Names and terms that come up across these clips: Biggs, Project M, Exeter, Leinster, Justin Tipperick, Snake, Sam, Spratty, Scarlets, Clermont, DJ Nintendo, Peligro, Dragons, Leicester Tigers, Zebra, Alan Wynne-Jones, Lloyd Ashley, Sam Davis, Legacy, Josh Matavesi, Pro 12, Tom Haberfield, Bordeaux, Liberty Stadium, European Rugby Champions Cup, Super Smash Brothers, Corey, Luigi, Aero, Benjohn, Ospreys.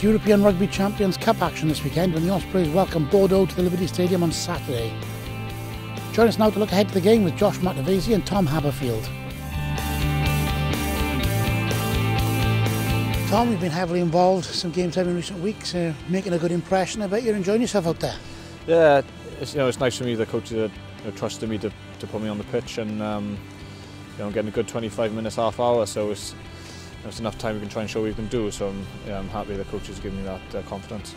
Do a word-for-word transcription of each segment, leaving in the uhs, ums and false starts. It's European Rugby Champions Cup action this weekend when the Ospreys welcome Bordeaux to the Liberty Stadium on Saturday. Join us now to look ahead to the game with Josh Matavesi and Tom Haberfield. Tom, you've been heavily involved some game time in recent weeks, uh, making a good impression. I bet you're enjoying yourself out there. Yeah, it's, you know, it's nice for me that coaches are you know, trusting me to, to put me on the pitch, and um, you know, I'm getting a good twenty-five minutes, half hour, so it's It's enough time we can try and show what we can do, so I'm, yeah, I'm happy the coaches give me that uh, confidence.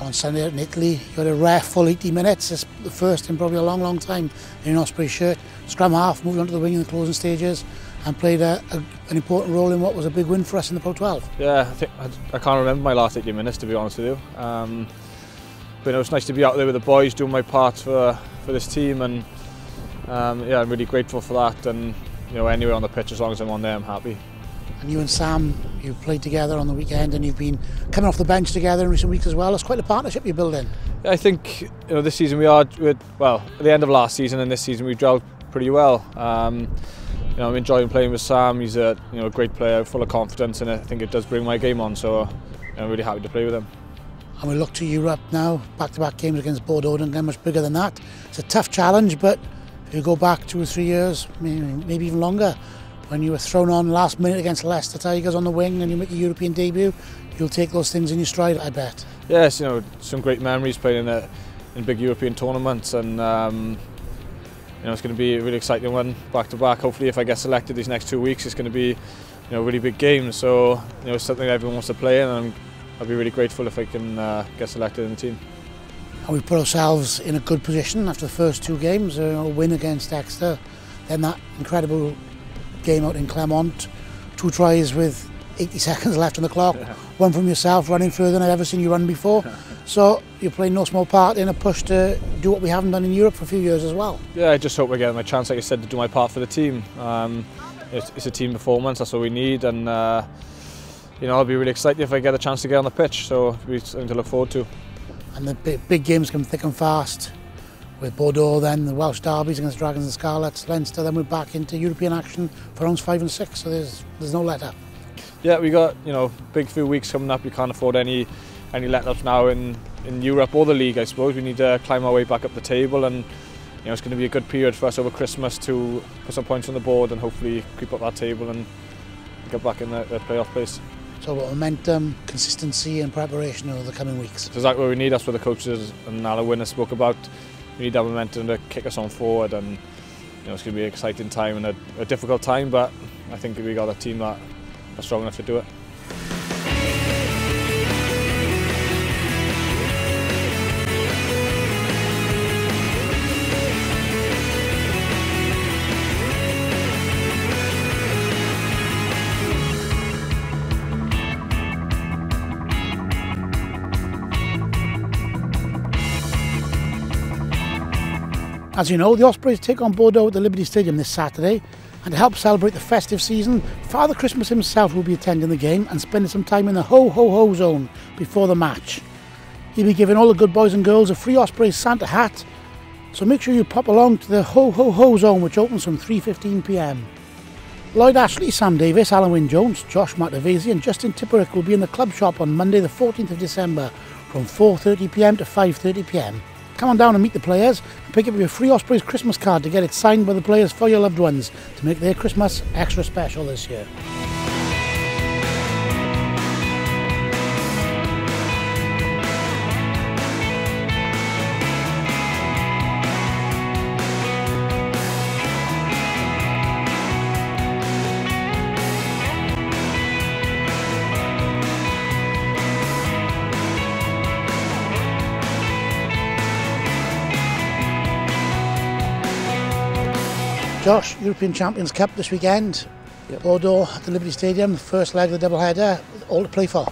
On Sunday in Italy, you had a rare full eighty minutes, it's the first in probably a long, long time in an Osprey shirt. Scrum half, moved onto the wing in the closing stages and played a, a, an important role in what was a big win for us in the Pro twelve. Yeah, I, think, I, I can't remember my last eighty minutes, to be honest with you. Um, but you know, it's nice to be out there with the boys, doing my part for, for this team, and um, yeah, I'm really grateful for that. And you know, anywhere on the pitch, as long as I'm on there, I'm happy. And you and Sam, you played together on the weekend, and you've been coming off the bench together in recent weeks as well. It's quite a partnership you're building. I think you know this season we are with well at the end of last season and this season we've gelled pretty well. Um, you know I'm enjoying playing with Sam. He's a you know a great player, full of confidence, and I think it does bring my game on. So I'm really happy to play with him. And we look to Europe now, back-to-back games against Bordeaux, and they're much bigger than that. It's a tough challenge, but if you go back two or three years, maybe even longer, when you were thrown on last minute against Leicester Tigers on the wing and you make your European debut, you'll take those things in your stride, I bet. Yes, you know, some great memories playing in, a, in big European tournaments, and um, you know, it's going to be a really exciting one back to back. Hopefully, if I get selected these next two weeks, it's going to be, you know, really big games. So, you know, it's something everyone wants to play in, and I'll be really grateful if I can uh, get selected in the team. And we put ourselves in a good position after the first two games, a uh, win against Exeter, then that incredible game out in Clermont, two tries with eighty seconds left on the clock, yeah. One from yourself, running further than I've ever seen you run before. So you're playing no small part in a push to do what we haven't done in Europe for a few years as well. Yeah, I just hope I get my chance, like you said, to do my part for the team. Um, it's, it's a team performance, that's what we need, and uh, you know, I'll be really excited if I get a chance to get on the pitch, so it'll be something to look forward to. And the big, big games come thick and fast. With Bordeaux, then the Welsh derbies against Dragons and Scarlets, Leinster, then we're back into European action for rounds five and six, so there's there's no let up. Yeah, we got you know big few weeks coming up. We can't afford any any let ups now in in Europe or the league. I suppose we need to climb our way back up the table, and you know it's going to be a good period for us over Christmas to put some points on the board and hopefully creep up that table and get back in that, that playoff place. So about momentum, consistency, and preparation over the coming weeks. So that's exactly what we need. That's what the coaches and Alan Wynne-Jones have spoke about. We need that momentum to kick us on forward, and you know it's going to be an exciting time and a, a difficult time, but I think we got a team that are strong enough to do it. As you know, the Ospreys take on Bordeaux at the Liberty Stadium this Saturday, and to help celebrate the festive season, Father Christmas himself will be attending the game and spending some time in the ho-ho-ho zone before the match. He'll be giving all the good boys and girls a free Ospreys Santa hat, so make sure you pop along to the ho-ho-ho zone, which opens from three fifteen p m. Lloyd Ashley, Sam Davis, Alan Wynne-Jones, Josh Matavesi and Justin Tipperick will be in the club shop on Monday the fourteenth of December from four thirty p m to five thirty p m. Come on down and meet the players and pick up your free Ospreys Christmas card to get it signed by the players for your loved ones to make their Christmas extra special this year. Josh, European Champions Cup this weekend, yep. Bordeaux at the Liberty Stadium, first leg of the doubleheader, all to play for.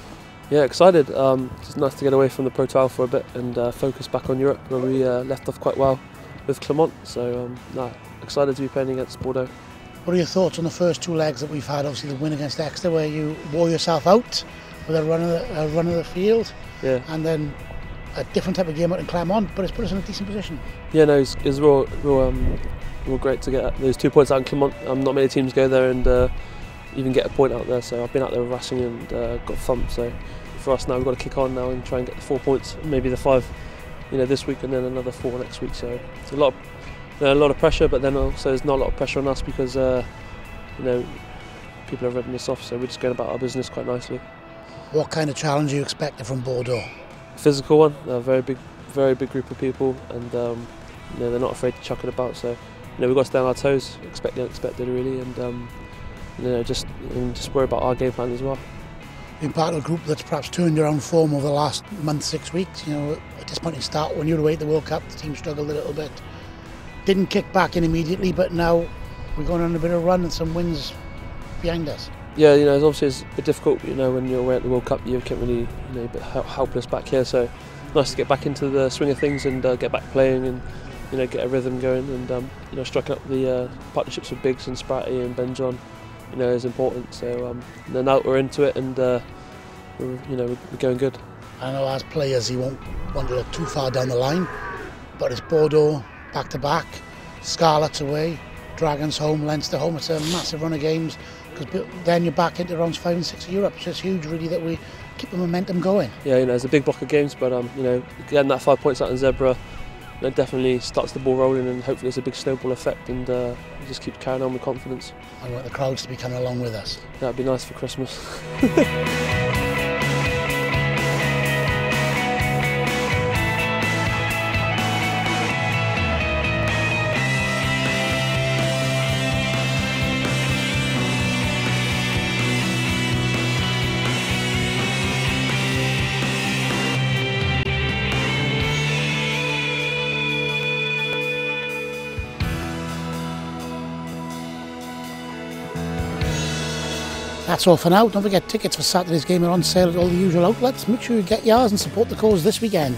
Yeah, excited. Um, it's nice to get away from the Pro twelve for a bit and uh, focus back on Europe, where we uh, left off quite well with Clermont, so um, no, excited to be playing against Bordeaux. What are your thoughts on the first two legs that we've had? Obviously the win against Exeter, where you wore yourself out with a run of the, a run of the field, yeah. And then a different type of game out in Clermont, but it's put us in a decent position. Yeah, no, it's, it's real... real um, Well, great to get those two points out in Clermont. Um, not many teams go there and uh, even get a point out there, so I've been out there rushing and uh, got thumped, so for us now. We've got to kick on now and try and get the four points, maybe the five, you know, this week and then another four next week. So it's a lot, of, a lot of pressure, but then also there's not a lot of pressure on us because uh, you know, people are ripping us off. So we're just going about our business quite nicely. What kind of challenge are you expecting from Bordeaux? Physical one. A very big, very big group of people, and um, you know, they're not afraid to chuck it about. So you know, we've got to stay on our toes, expect the unexpected really, and um, you know, just and just worry about our game plan as well. Being part of a group that's perhaps turned around form over the last month, six weeks, you know, a disappointing start. When you were away at the World Cup, the team struggled a little bit. Didn't kick back in immediately, but now we're going on a bit of a run and some wins behind us. Yeah, you know, it's obviously it's a bit difficult, you know, when you're away at the World Cup, you can't really, you know, a bit helpless back here. So nice to get back into the swing of things and uh, get back playing and, you know, get a rhythm going and, um, you know, striking up the uh, partnerships with Biggs and Spratty and Benjohn. You know, is important. So um, now that we're into it, and uh, we're, you know, we're going good. I know as players, you won't want to look too far down the line, but it's Bordeaux back to back, Scarlets away, Dragons home, Leinster home. It's a massive run of games because then you're back into rounds five and six of Europe. It's just huge, really, that we keep the momentum going. Yeah, you know, it's a big block of games, but um, you know, getting that five points out in Zebra, that definitely starts the ball rolling, and hopefully there's a big snowball effect, and uh, we just keep carrying on with confidence. I want the crowds to be coming along with us. That'd be nice for Christmas. That's all for now. Don't forget, tickets for Saturday's game are on sale at all the usual outlets. Make sure you get yours and support the cause this weekend.